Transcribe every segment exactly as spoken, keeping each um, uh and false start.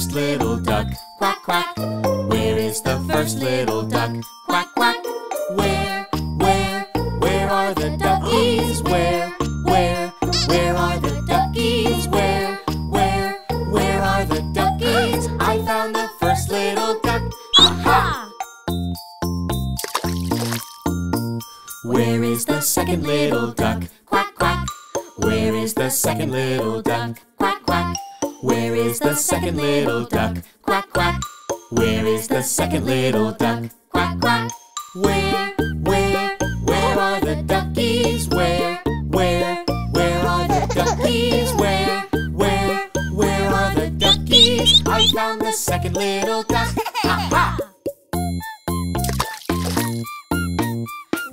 first little duck? Quack, quack. Where is the first little duck? Quack, quack. Where, where, where are the duckies? Where, where, where are the duckies? Where, where, where are the duckies? I found the first little duck. Aha! Where is the second little duck? Quack, quack. Where is the second little duck? Quack, quack. Where is the second little duck? Quack, quack. Where is the second little duck? Quack, quack. Where, where, where are the duckies? Where, where, where are the duckies? Where, where, where are the duckies? I found the second little duck. Ha ha!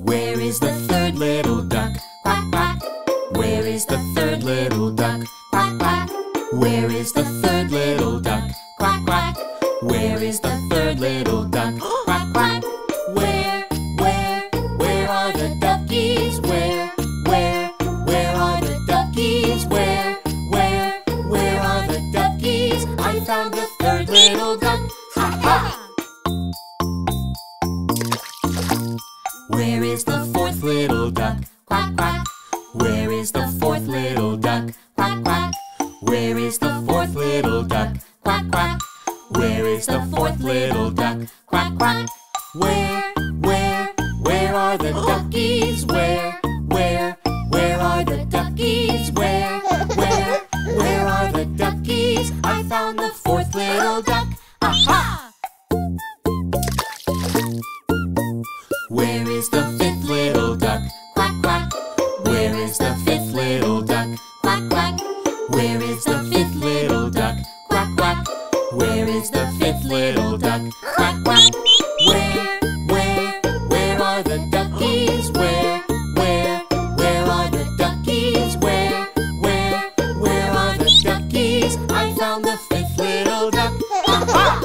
Where is the third little duck? Quack, quack. Where is the third little duck? Quack, quack. Where is the third little duck? Quack, quack. Where is the third little duck? Quack, quack. Where, where, where are the duckies? Where, where, where are the duckies? Where, where, where are the duckies? I found the third little duck. Ha ha! Where is the fourth little duck? Quack, quack. Where is the fourth little duck? Quack, quack. Where is the fourth little duck? Quack, quack. Where is the fourth little duck? Quack, quack. Where, where, where are the duckies? Where, where, where are the duckies? Where, where, where are the duckies? I found the fourth little duck. Aha! Where is the fifth little duck? Quack, quack. Where is the fifth little duck? Quack, quack. Where is the fifth little duck? Quack, quack. Where is the fifth little duck? Quack, quack. Where, where, where are the duckies? Where, where, where are the duckies? Where, where, where are the duckies? I found the fifth little duck. Aha!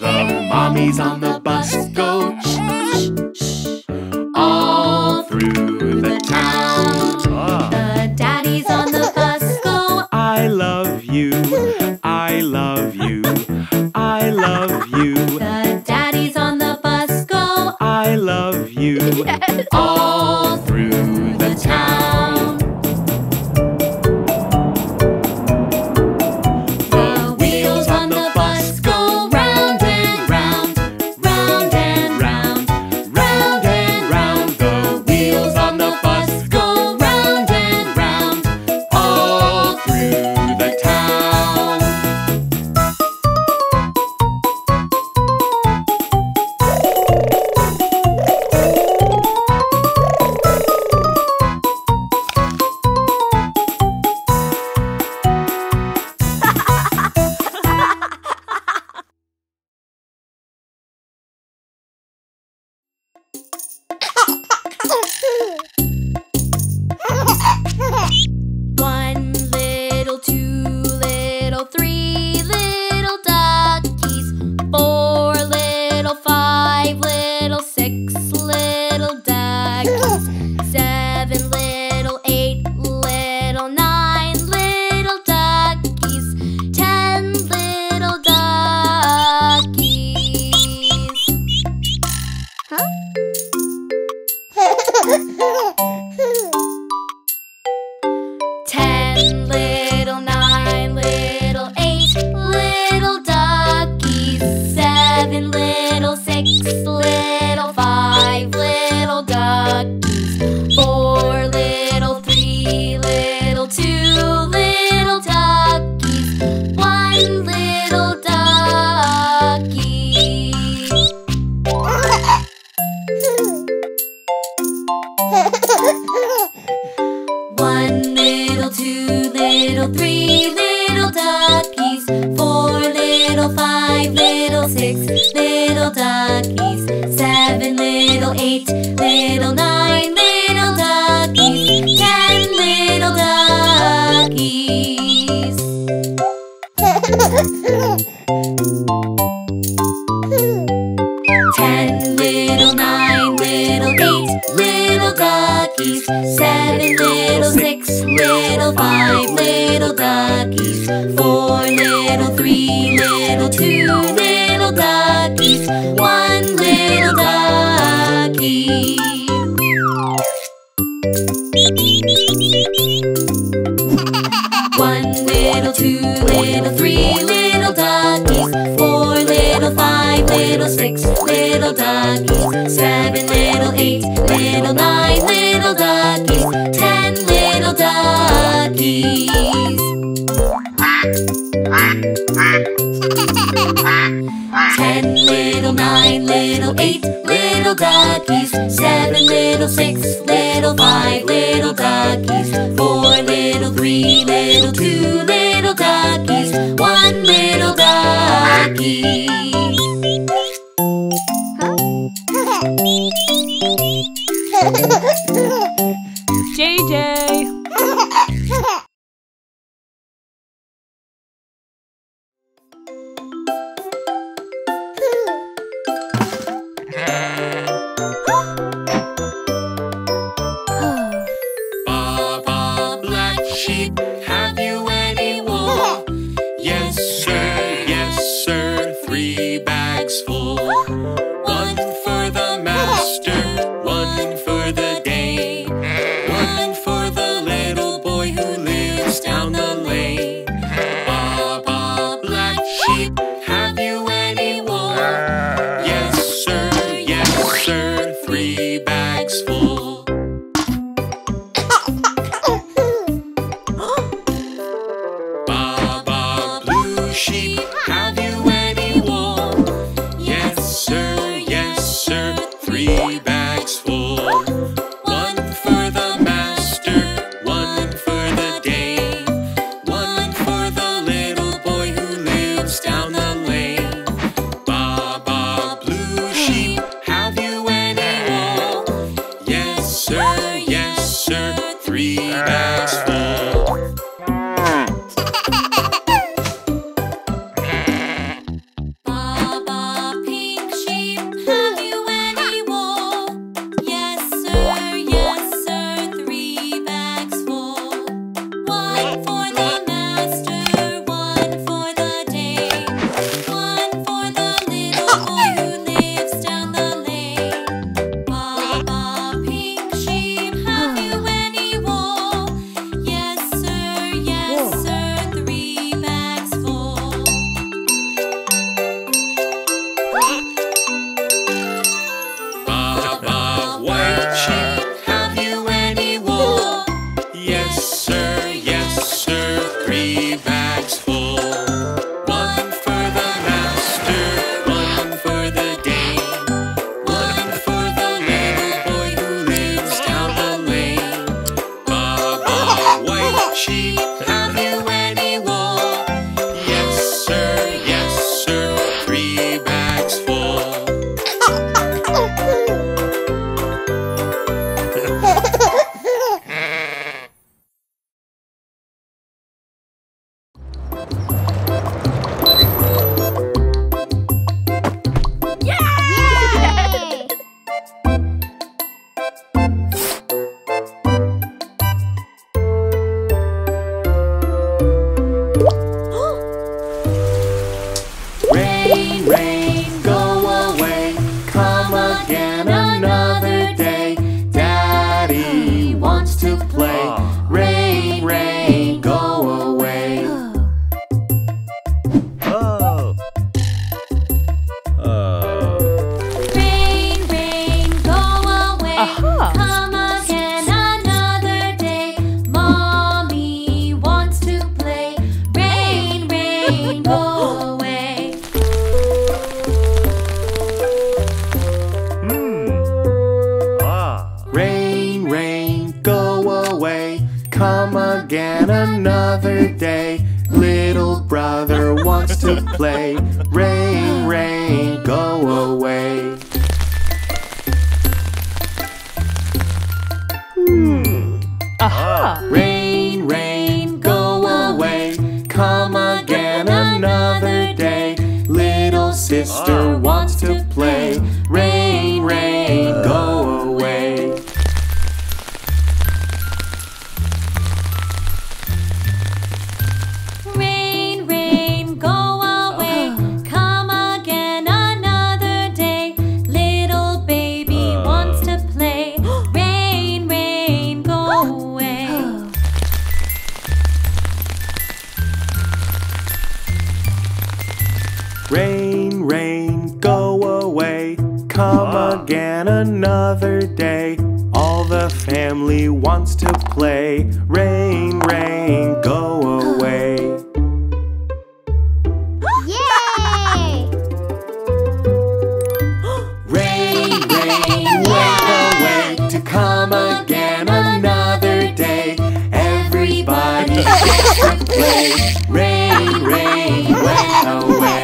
The mommies on the bus go. Three bags. again another day. Little brother wants to play. Rain, rain, go away. Hmm. Aha! Rain, rain, go away. Come again another day. Little sister wants to play. Rain, rain, go away. Rain, rain, go away. Come uh. again another day. All the family wants to play. Rain, rain, go away. Yay! Rain, rain, wake away. To come again another day. Everybody gets to play. Rain, rain, wake away.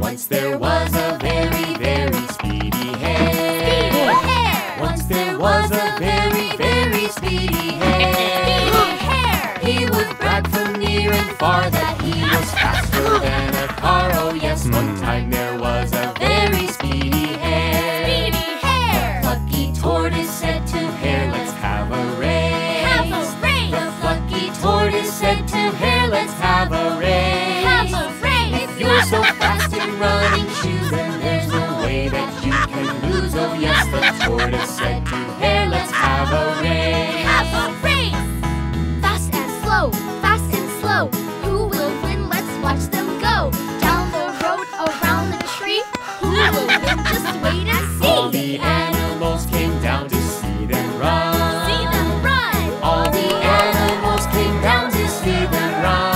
Once there was a very, very speedy hare. Speedy Once there was a very, very speedy hare. He would brag from near and far that he was faster than a car. Oh yes, mm. one time there was a very speedy hare. The plucky tortoise said to hare, let's have a race. Have a race. The plucky tortoise said to hare, let's have a race. Have a You're so fast in running shoes, and there's no way that you can lose. Oh yes, the tortoise said to hare, let's have a race. Have a race! Fast and slow, fast and slow. Who will win? Let's watch them go. Down the road, around the tree. Who will win? Just wait and see. All the animals came down to see them run. See them run! All the animals came down to see them run.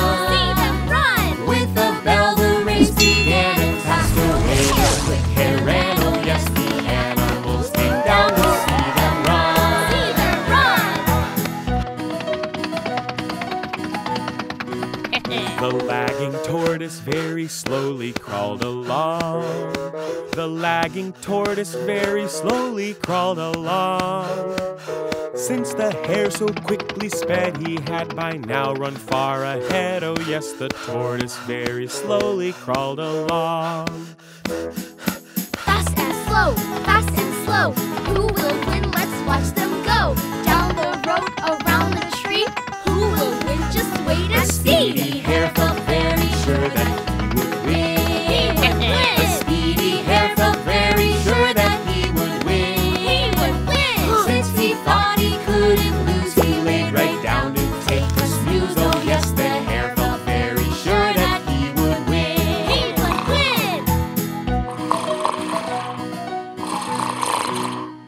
The lagging tortoise very slowly crawled along. The lagging tortoise very slowly crawled along. Since the hare so quickly sped, he had by now run far ahead. Oh yes, the tortoise very slowly crawled along. Fast and slow, fast and slow. Who will win? Let's watch them go. Down the road, around the tree. Who will win? Just wait and see. The speedy hare felt very sure that he would win. He would win. The speedy hare felt very sure that he would win. He would win. Since he thought he couldn't lose, he laid right down to take the snooze. Oh yes, the hare felt very sure that he would win. He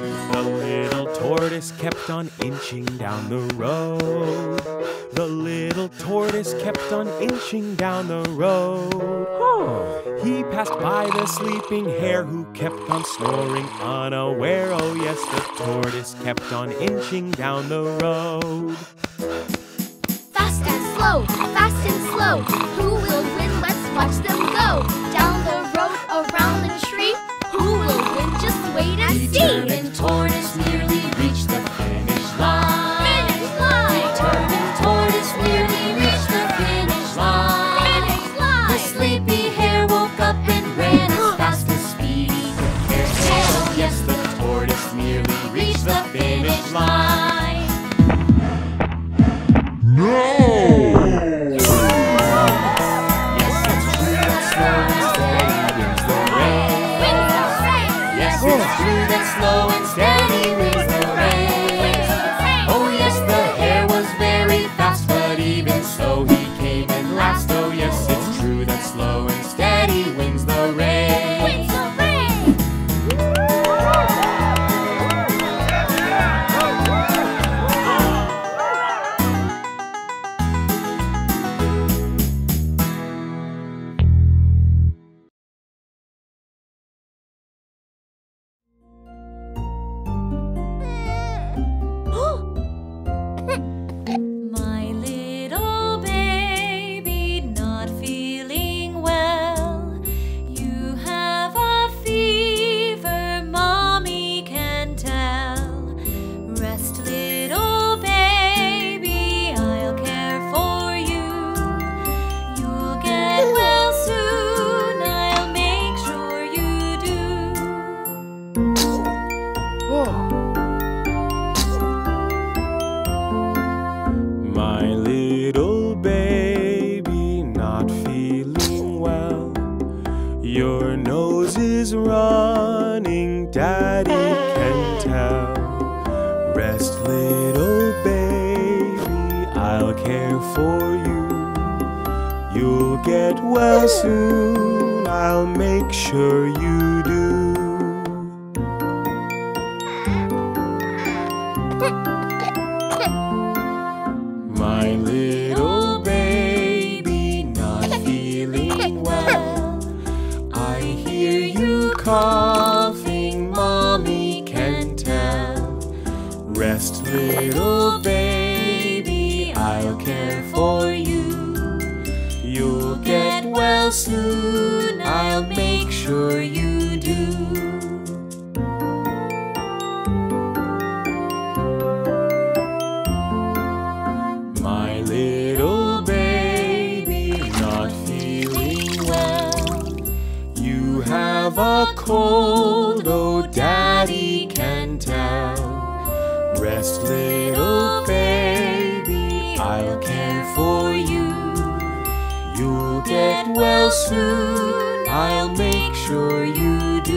would win. The little tortoise kept on inching down the road. The little tortoise kept on inching down the road. Oh. He passed by the sleeping hare who kept on snoring unaware. Oh yes, the tortoise kept on inching down the road. Fast and slow, fast and slow. Who will win? Let's watch them go. Down the road, around the tree. Who will win? Just wait and see. The determined tortoise nearly reached the finish line. Slow and get well soon, I'll make sure you do. My little baby not feeling well, I hear you coughing, mommy can tell. Rest, little baby, I'll care for you. You'll get well soon, I'll make sure you do. A cold, oh daddy can tell. Rest, little baby, I'll care for you. You'll get well soon, I'll make sure you do.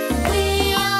We are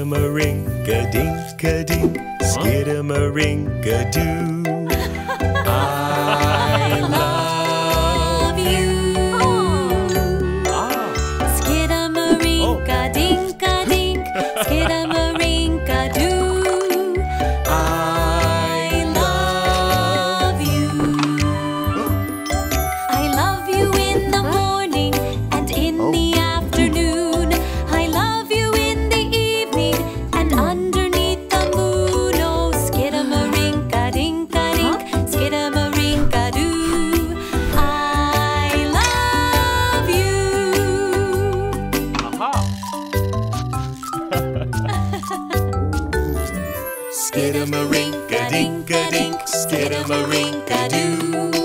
Skid-a-ma-ring, Rink-a-dink-a-dink, skidamarinka-doo. I love you. Skidamarinka-dink-a-dink, skidamarinka-doo. I love you. I love you in the morning and in the afternoon. I love you in the evening and underneath the moon. Oh, skidamarinka-dink-a-dink, skidamarinka-doo. I love you. Skidamarinka-dink-a-dink, skidamarinka-doo.